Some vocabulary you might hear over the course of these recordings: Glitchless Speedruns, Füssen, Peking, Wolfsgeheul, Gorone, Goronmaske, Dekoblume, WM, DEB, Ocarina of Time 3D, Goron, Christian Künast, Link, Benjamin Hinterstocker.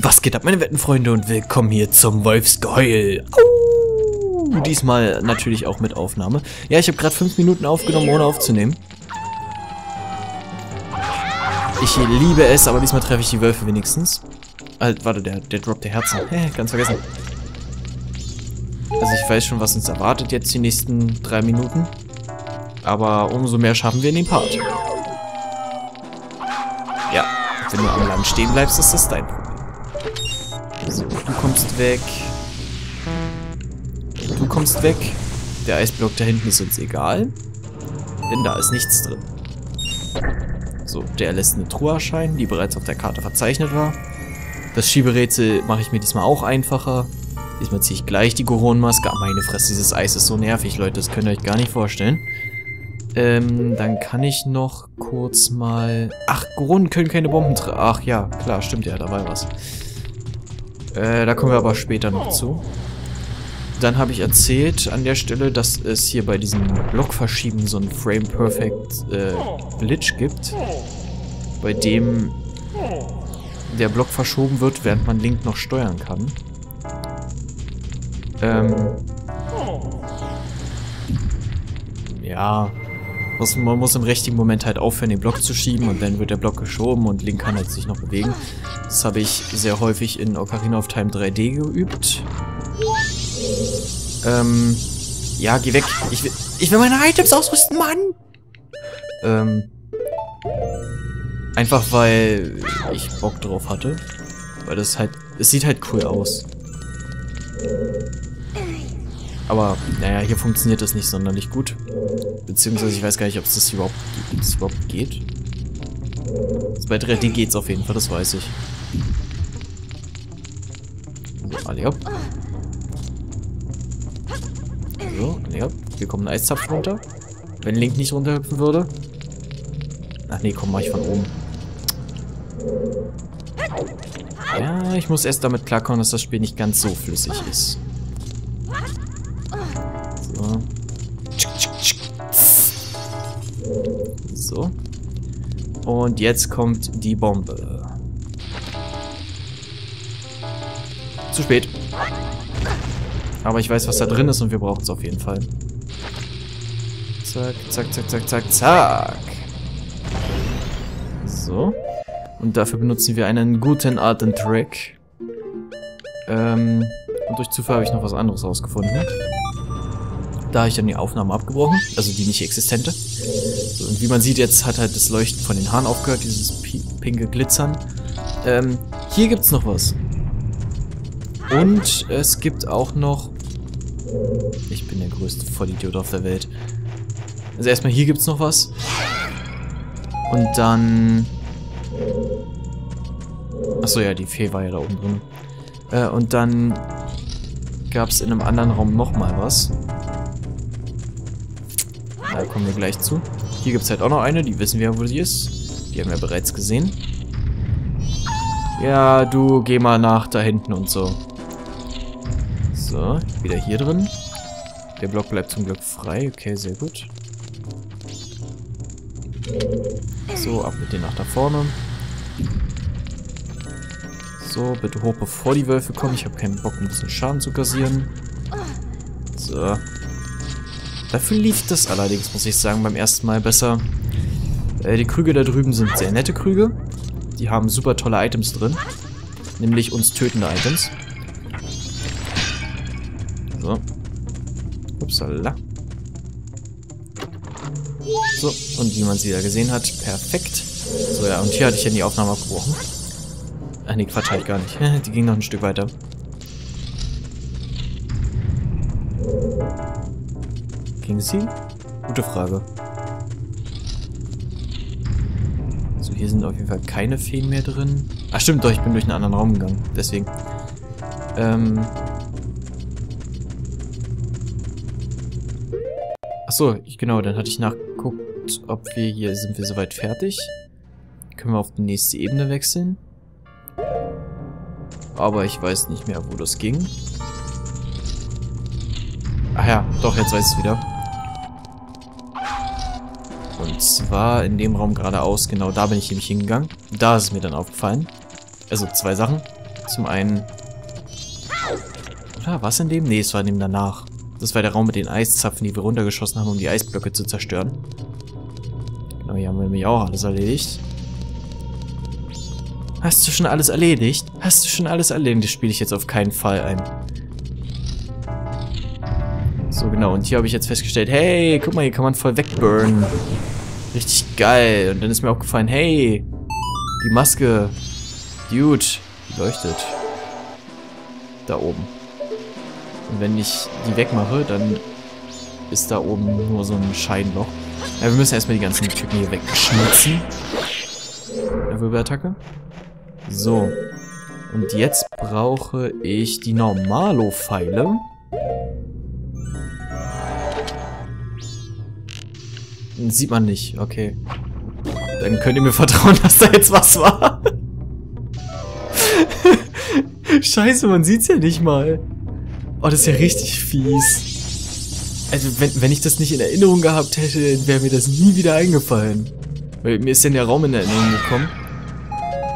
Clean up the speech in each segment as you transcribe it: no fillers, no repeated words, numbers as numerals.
Was geht ab, meine werten Freunde, und willkommen hier zum Wolfsgeheul. Au! Diesmal natürlich auch mit Aufnahme. Ja, ich habe gerade 5 Minuten aufgenommen, ohne aufzunehmen. Ich liebe es, aber diesmal treffe ich die Wölfe wenigstens. Warte, der droppt der Herzen. Ganz vergessen. Also ich weiß schon, was uns erwartet jetzt die nächsten 3 Minuten. Aber umso mehr schaffen wir in den Part. Ja, wenn du am Land stehen bleibst, ist das dein Problem. So, du kommst weg. Du kommst weg. Der Eisblock da hinten ist uns egal. Denn da ist nichts drin. So, der lässt eine Truhe erscheinen, die bereits auf der Karte verzeichnet war. Das Schieberätsel mache ich mir diesmal auch einfacher. Diesmal ziehe ich gleich die Goronmaske. Meine Fresse, dieses Eis ist so nervig, Leute. Das könnt ihr euch gar nicht vorstellen. Dann kann ich noch kurz mal... Ach, Goron können keine Bomben treffen. Ach ja, klar, stimmt ja, da war was. Da kommen wir aber später noch zu. Dann habe ich erzählt an der Stelle, dass es hier bei diesem Blockverschieben so einen Frame-Perfect-Glitch gibt, bei dem der Block verschoben wird, während man Link noch steuern kann. Ja, man muss im richtigen Moment halt aufhören, den Block zu schieben, und dann wird der Block geschoben und Link kann halt sich noch bewegen. Das habe ich sehr häufig in Ocarina of Time 3D geübt. Ja, geh weg. Ich will meine Items ausrüsten, Mann! Einfach weil ich Bock drauf hatte. Weil das halt... Es sieht halt cool aus. Aber, naja, hier funktioniert das nicht sonderlich gut. Beziehungsweise ich weiß gar nicht, ob es das überhaupt geht. Bei 3D geht's auf jeden Fall, das weiß ich. Alle hopp. So, alle hopp. Hier kommt ein Eiszapf runter. Wenn Link nicht runterhüpfen würde. Ach nee, komm, mach ich von oben. Ja, ich muss erst damit klarkommen, dass das Spiel nicht ganz so flüssig ist. So. So. Und jetzt kommt die Bombe. Zu spät. Aber ich weiß, was da drin ist, und wir brauchen es auf jeden Fall. Zack, zack, zack, zack, zack, zack. So. Und dafür benutzen wir einen guten Art and Trick. Und durch Zufall habe ich noch was anderes rausgefunden. Da habe ich dann die Aufnahme abgebrochen, also die nicht existente. So, und wie man sieht, jetzt hat halt das Leuchten von den Haaren aufgehört, dieses pinke Glitzern. Hier gibt's noch was. Und es gibt auch noch... Ich bin der größte Vollidiot auf der Welt. Also erstmal hier gibt's noch was. Und dann... Achso, ja, die Fee war ja da oben drin. Und dann gab's in einem anderen Raum nochmal was. Da kommen wir gleich zu. Hier gibt es halt auch noch eine, die wissen wir, wo sie ist. Die haben wir bereits gesehen. Ja, du, geh mal nach da hinten und so. So, wieder hier drin. Der Block bleibt zum Glück frei. Okay, sehr gut. So, ab mit denen nach da vorne. So, bitte hoch, bevor die Wölfe kommen. Ich habe keinen Bock, ein bisschen Schaden zu kassieren. So. Dafür lief das allerdings, muss ich sagen, beim ersten Mal besser. Die Krüge da drüben sind sehr nette Krüge. Die haben super tolle Items drin. Nämlich uns tötende Items. So. Upsala. So, und wie man sie da gesehen hat, perfekt. So, ja, und hier hatte ich ja die Aufnahme abgebrochen. Ach nee, Quatsch, halt gar nicht. Die ging noch ein Stück weiter. Ging sie? Gute Frage. So, hier sind auf jeden Fall keine Feen mehr drin. Ach stimmt, doch, ich bin durch einen anderen Raum gegangen. Deswegen. Achso, genau, dann hatte ich nachgeguckt, ob wir hier... Sind wir soweit fertig? Können wir auf die nächste Ebene wechseln? Aber ich weiß nicht mehr, wo das ging. Ach ja, doch, jetzt weiß ich es wieder. Und zwar in dem Raum geradeaus, genau da bin ich nämlich hingegangen. Da ist es mir dann aufgefallen. Also zwei Sachen. Zum einen... Oder was in dem? Ne, es war in dem danach. Das war der Raum mit den Eiszapfen, die wir runtergeschossen haben, um die Eisblöcke zu zerstören. Genau, hier haben wir nämlich auch alles erledigt. Hast du schon alles erledigt? Hast du schon alles erledigt? Das spiele ich jetzt auf keinen Fall ein. So, genau. Und hier habe ich jetzt festgestellt, hey, guck mal, hier kann man voll wegburnen. Richtig geil. Und dann ist mir auch gefallen, hey, die Maske, dude, die leuchtet. Da oben. Und wenn ich die wegmache, dann ist da oben nur so ein Scheinloch. Ja, wir müssen erstmal die ganzen Typen hier wegschnitzen. Wirbelattacke. So. Und jetzt brauche ich die Normalo-Pfeile. Sieht man nicht, okay. Dann könnt ihr mir vertrauen, dass da jetzt was war. Scheiße, man sieht's ja nicht mal. Oh, das ist ja richtig fies. Also, wenn ich das nicht in Erinnerung gehabt hätte, wäre mir das nie wieder eingefallen. Weil mir ist denn der Raum in Erinnerung gekommen.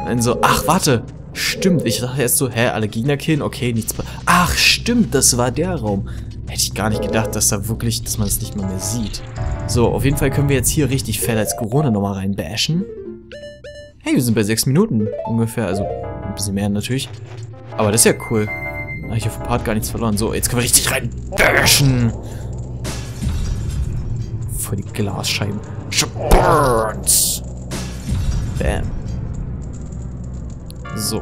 Dann so, ach, warte. Stimmt, ich dachte erst so, hä, alle Gegner killen? Okay, nichts. Ach, stimmt, das war der Raum. Hätte ich gar nicht gedacht, dass da wirklich, dass man es nicht mal mehr sieht. So, auf jeden Fall können wir jetzt hier richtig fett als Corona nochmal reinbashen. Hey, wir sind bei 6 Minuten ungefähr, also ein bisschen mehr natürlich. Aber das ist ja cool. Da habe ich auf dem Part gar nichts verloren. So, jetzt können wir richtig reinbashen. Voll die Glasscheiben. Burns. Bam. So,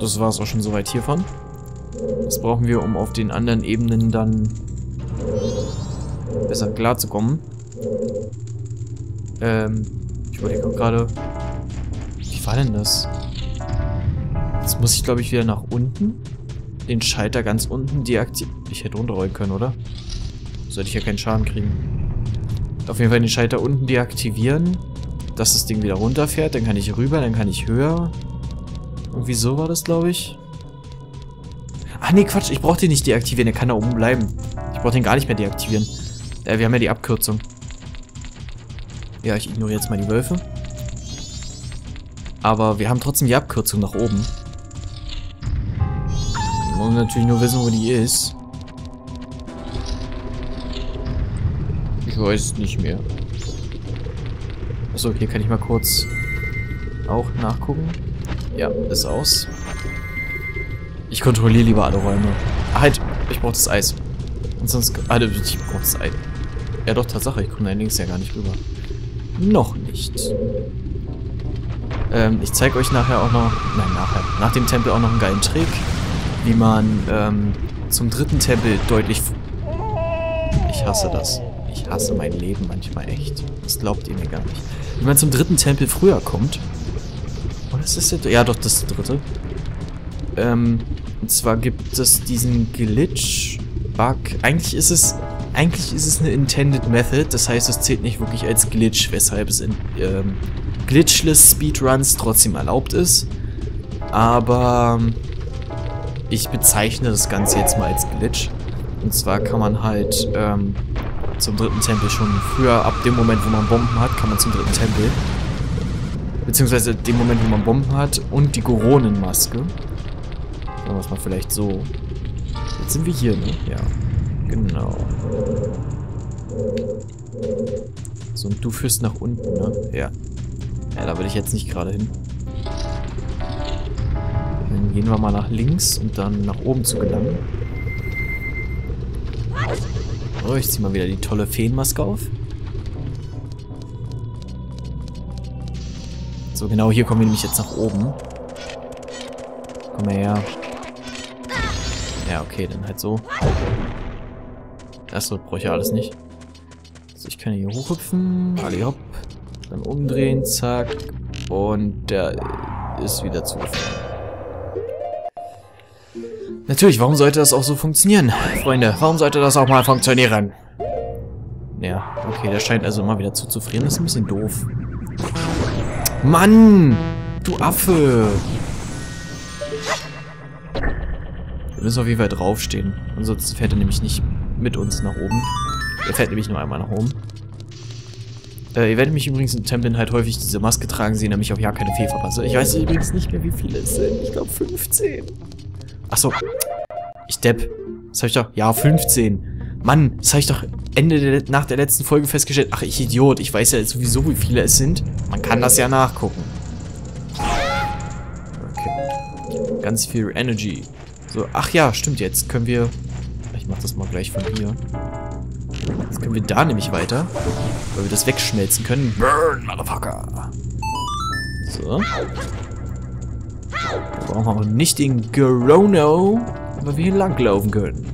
das war es auch schon soweit hiervon. Das brauchen wir, um auf den anderen Ebenen dann besser klarzukommen. Ich überlege gerade... Wie war denn das? Jetzt muss ich, glaube ich, wieder nach unten. Den Schalter ganz unten deaktivieren. Ich hätte runterrollen können, oder? Sollte ich ja keinen Schaden kriegen. Auf jeden Fall den Schalter unten deaktivieren. Dass das Ding wieder runterfährt. Dann kann ich rüber, dann kann ich höher. Irgendwie so war das, glaube ich. Ach nee, Quatsch, ich brauche den nicht deaktivieren, der kann da oben bleiben. Ich brauche den gar nicht mehr deaktivieren. Wir haben ja die Abkürzung. Ja, ich ignoriere jetzt mal die Wölfe. Aber wir haben trotzdem die Abkürzung nach oben. Wir wollen natürlich nur wissen, wo die ist. Ich weiß es nicht mehr. Achso, hier kann ich mal kurz auch nachgucken. Ja, ist aus. Ich kontrolliere lieber alle Räume. Ah, halt, ich brauche das Eis. Und sonst... Ah, ich brauche das Eis. Ja doch, Tatsache, ich komme da links ja gar nicht rüber. Noch nicht. Ich zeige euch nachher auch noch... Nein, nachher. Nach dem Tempel auch noch einen geilen Trick, wie man zum dritten Tempel deutlich... Ich hasse das. Ich hasse mein Leben manchmal echt. Das glaubt ihr mir gar nicht. Wie man zum dritten Tempel früher kommt... Oh, das ist der... Ja doch, das ist der dritte. Und zwar gibt es diesen Glitch-Bug. Eigentlich ist es eine Intended Method, das heißt, es zählt nicht wirklich als Glitch, weshalb es in Glitchless Speedruns trotzdem erlaubt ist. Aber ich bezeichne das Ganze jetzt mal als Glitch. Und zwar kann man halt zum dritten Tempel schon früher, ab dem Moment, wo man Bomben hat, kann man zum dritten Tempel. Beziehungsweise dem Moment, wo man Bomben hat und die Goronmaske. Machen wir es mal vielleicht so. Jetzt sind wir hier, ne? Ja. Genau. So, und du führst nach unten, ne? Ja. Ja, da will ich jetzt nicht gerade hin. Dann gehen wir mal nach links und dann nach oben zu gelangen. Oh, ich zieh mal wieder die tolle Feenmaske auf. So, genau, hier kommen wir nämlich jetzt nach oben. Komm her. Ja, okay, dann halt so. Achso, brauche ich ja alles nicht. Also ich kann hier hochhüpfen. Ali hopp. Dann umdrehen, zack. Und der ist wieder zu. Natürlich, warum sollte das auch so funktionieren? Freunde, warum sollte das auch mal funktionieren? Ja, okay, der scheint also immer wieder zuzufrieren. Das ist ein bisschen doof. Mann! Du Affe! Wir müssen auf jeden Fall draufstehen. Ansonsten fährt er nämlich nicht mit uns nach oben. Er fährt nämlich nur einmal nach oben. Ihr werdet mich übrigens in Tempeln halt häufig diese Maske tragen sehen, damit ich auch ja keine Fee verpasse. Ich weiß übrigens nicht mehr, wie viele es sind. Ich glaube 15. Achso. Ich depp. Das hab ich doch... Ja, 15. Mann, das habe ich doch nach der letzten Folge festgestellt. Ach, ich Idiot. Ich weiß ja jetzt sowieso, wie viele es sind. Man kann das ja nachgucken. Okay. Ganz viel Energy. So, ach ja, stimmt. Jetzt können wir... Ich mach das mal gleich von hier. Jetzt können wir da nämlich weiter, weil wir das wegschmelzen können. Burn, Motherfucker! So. Wir brauchen aber nicht den Gorono, weil wir hier langlaufen können.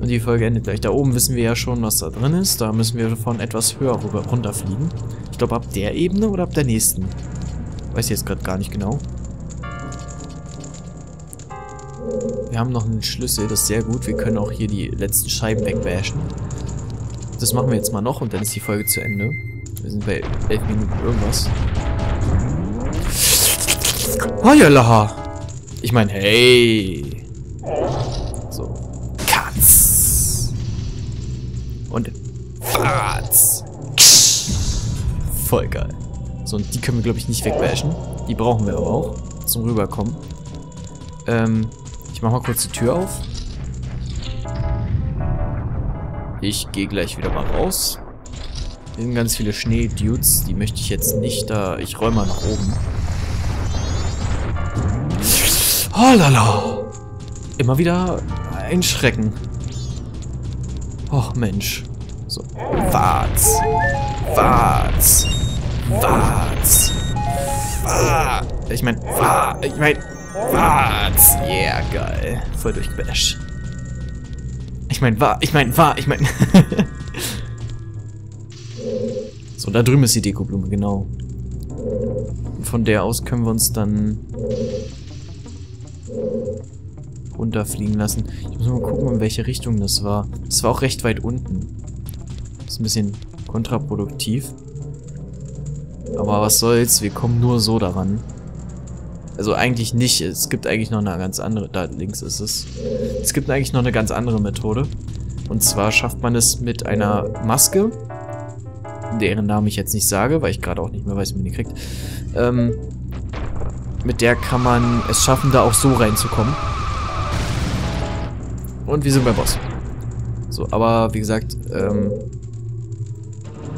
Und die Folge endet gleich. Da oben wissen wir ja schon, was da drin ist. Da müssen wir von etwas höher runterfliegen. Ich glaube, ab der Ebene oder ab der nächsten? Weiß ich jetzt gerade gar nicht genau. Wir haben noch einen Schlüssel, das ist sehr gut. Wir können auch hier die letzten Scheiben wegbashen. Das machen wir jetzt mal noch und dann ist die Folge zu Ende. Wir sind bei 11 Minuten irgendwas. Hajalaha! Ich meine, hey! So. Katz! Und Fatz! Voll geil. So, und die können wir, glaube ich, nicht wegbashen. Die brauchen wir aber auch zum Rüberkommen. Ich mach mal kurz die Tür auf. Ich gehe gleich wieder mal raus. Hier sind ganz viele Schneedudes. Die möchte ich jetzt nicht da... Ich räume mal nach oben. Oh lala. Immer wieder ein Schrecken. Och Mensch. So. Warts. Warts. Warts. Warts. Ich meine... Ich meine... Was? Yeah, geil. Voll durchgebasht. Ich mein. So, da drüben ist die Dekoblume, genau. Und von der aus können wir uns dann runterfliegen lassen. Ich muss mal gucken, in welche Richtung das war. Das war auch recht weit unten. Ist ein bisschen kontraproduktiv. Aber was soll's, wir kommen nur so daran. Also eigentlich nicht. Es gibt eigentlich noch eine ganz andere... Da links ist es. Es gibt eigentlich noch eine ganz andere Methode. Und zwar schafft man es mit einer Maske, deren Namen ich jetzt nicht sage, weil ich gerade auch nicht mehr weiß, wie man die kriegt. Mit der kann man es schaffen, da auch so reinzukommen. Und wir sind beim Boss. So, aber wie gesagt,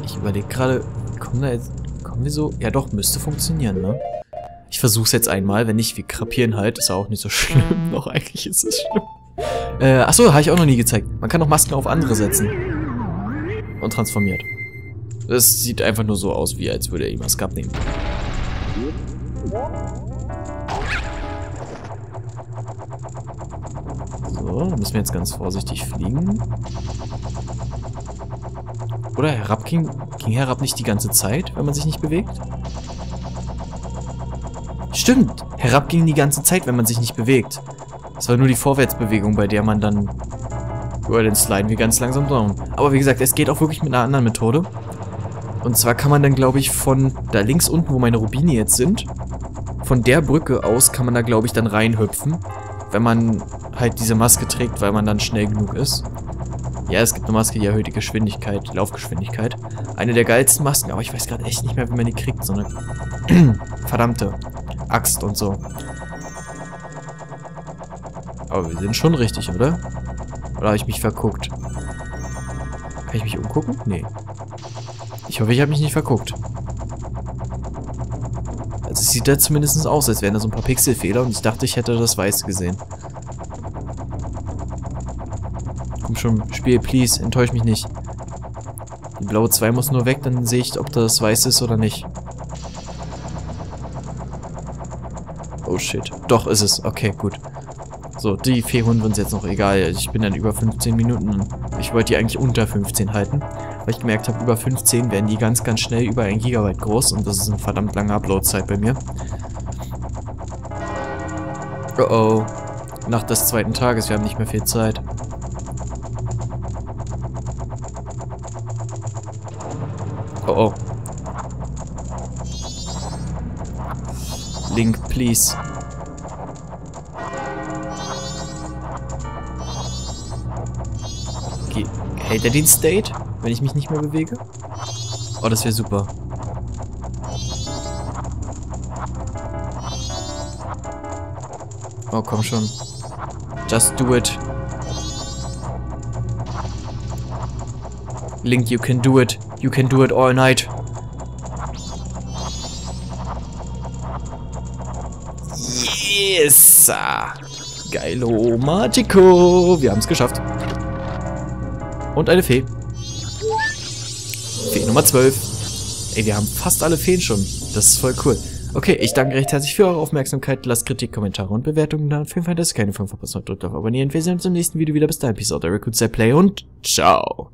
ich überlege gerade, kommen wir so... Ja doch, müsste funktionieren, ne? Ich versuch's jetzt einmal, wenn nicht, wir krapieren halt. Ist ja auch nicht so schlimm, doch eigentlich ist es schlimm. Achso, habe ich auch noch nie gezeigt. Man kann auch Masken auf andere setzen. Und transformiert. Das sieht einfach nur so aus, wie als würde er die Maske abnehmen. So, da müssen wir jetzt ganz vorsichtig fliegen. Oder herab ging herab nicht die ganze Zeit, wenn man sich nicht bewegt? Stimmt, herab ging die ganze Zeit, wenn man sich nicht bewegt. Es war nur die Vorwärtsbewegung, bei der man dann über den Sliden wir ganz langsam down. Aber wie gesagt, es geht auch wirklich mit einer anderen Methode. Und zwar kann man dann, glaube ich, von da links unten, wo meine Rubine jetzt sind, von der Brücke aus kann man da, glaube ich, dann reinhüpfen, wenn man halt diese Maske trägt, weil man dann schnell genug ist. Ja, es gibt eine Maske, die erhöht die Geschwindigkeit, Laufgeschwindigkeit. Eine der geilsten Masken, aber ich weiß gerade echt nicht mehr, wie man die kriegt. So eine verdammte Axt und so. Aber wir sind schon richtig, oder? Oder habe ich mich verguckt? Kann ich mich umgucken? Nee. Ich hoffe, ich habe mich nicht verguckt. Also es sieht da zumindest aus, als wären da so ein paar Pixelfehler und ich dachte, ich hätte das Weiß gesehen. Komm schon, Spiel, please, enttäusch mich nicht. Die blaue 2 muss nur weg, dann sehe ich, ob das Weiß ist oder nicht. Oh shit. Doch, ist es. Okay, gut. So, die Fee-Hunde sind jetzt noch egal. Ich bin dann über 15 Minuten. Ich wollte die eigentlich unter 15 halten. Weil ich gemerkt habe, über 15 werden die ganz, ganz schnell über 1 Gigabyte groß. Und das ist eine verdammt lange Upload-Zeit bei mir. Oh oh. Nach des zweiten Tages. Wir haben nicht mehr viel Zeit. Oh oh. Link, please. Okay. Hält er den State, wenn ich mich nicht mehr bewege? Oh, das wäre super. Oh, komm schon. Just do it. Link, you can do it. You can do it all night. Yes! Geilo Magico! Wir haben es geschafft. Und eine Fee. Fee Nummer 12. Ey, wir haben fast alle Feen schon. Das ist voll cool. Okay, ich danke recht herzlich für eure Aufmerksamkeit. Lasst Kritik, Kommentare und Bewertungen da. Auf jeden Fall, dass ihr keine Folgen verpasst habt, drückt auf Abonnieren. Wir sehen uns im nächsten Video wieder. Bis dahin, Peace out, Eric, good play und ciao.